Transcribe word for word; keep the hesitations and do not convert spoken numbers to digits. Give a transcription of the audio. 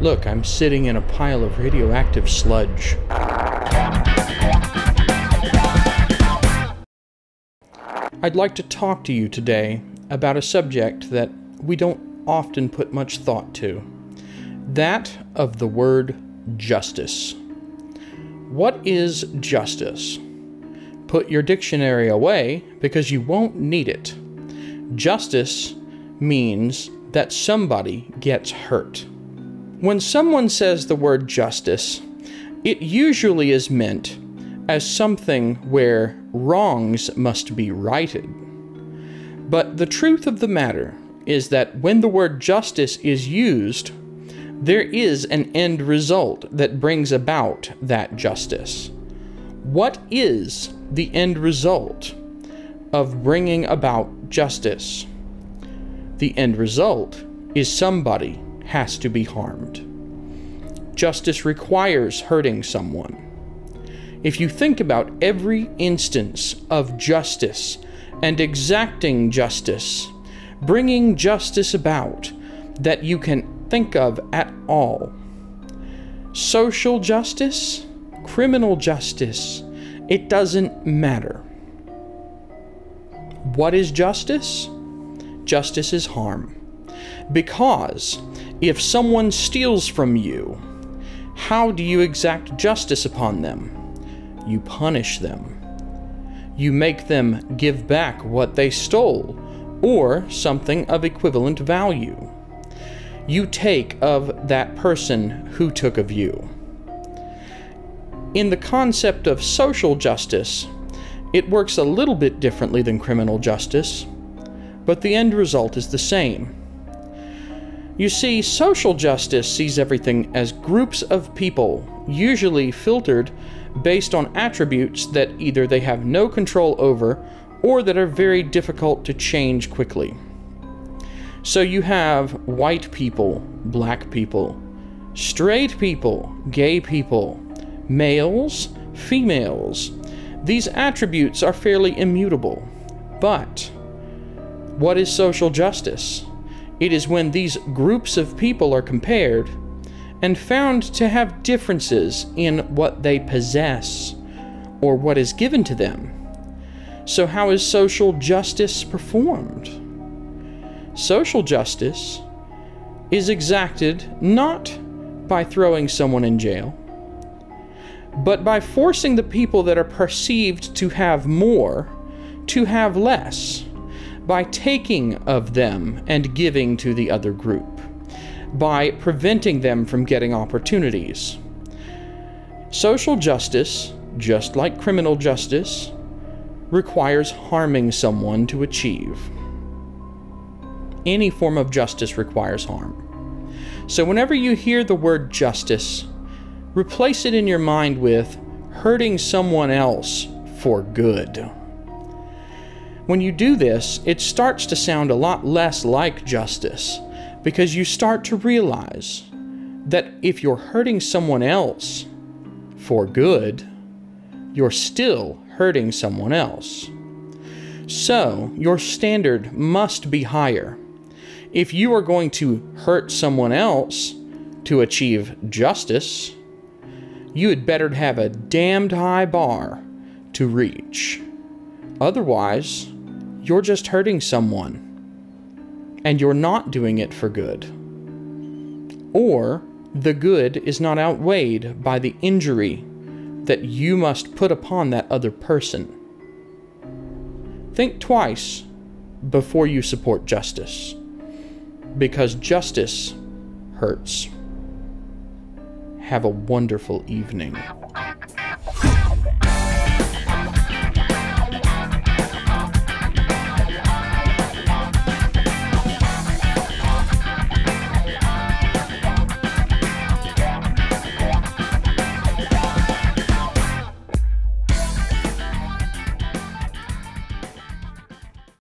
Look, I'm sitting in a pile of radioactive sludge. I'd like to talk to you today about a subject that we don't often put much thought to. That of the word justice. What is justice? Put your dictionary away because you won't need it. Justice means that somebody gets hurt. When someone says the word justice, it usually is meant as something where wrongs must be righted. But the truth of the matter is that when the word justice is used, there is an end result that brings about that justice. What is the end result of bringing about justice? The end result is somebody has to be harmed. Justice requires hurting someone. If you think about every instance of justice and exacting justice, bringing justice about that you can think of at all. Social justice, criminal justice, it doesn't matter. What is justice? Justice is harm. Because if someone steals from you, how do you exact justice upon them? You punish them. You make them give back what they stole, or something of equivalent value. You take of that person who took of you. In the concept of social justice, it works a little bit differently than criminal justice, but the end result is the same. You see, social justice sees everything as groups of people, usually filtered based on attributes that either they have no control over or that are very difficult to change quickly. So you have white people, black people, straight people, gay people, males, females. These attributes are fairly immutable. But what is social justice? It is when these groups of people are compared and found to have differences in what they possess or what is given to them. So how is social justice performed? Social justice is exacted not by throwing someone in jail, but by forcing the people that are perceived to have more to have less, by taking of them and giving to the other group, by preventing them from getting opportunities. Social justice, just like criminal justice, requires harming someone to achieve. Any form of justice requires harm. So whenever you hear the word justice, replace it in your mind with hurting someone else for good. When you do this, it starts to sound a lot less like justice, because you start to realize that if you're hurting someone else for good, you're still hurting someone else. So your standard must be higher. If you are going to hurt someone else to achieve justice, you had better have a damned high bar to reach. Otherwise, you're just hurting someone, and you're not doing it for good. Or the good is not outweighed by the injury that you must put upon that other person. Think twice before you support justice, because justice hurts. Have a wonderful evening.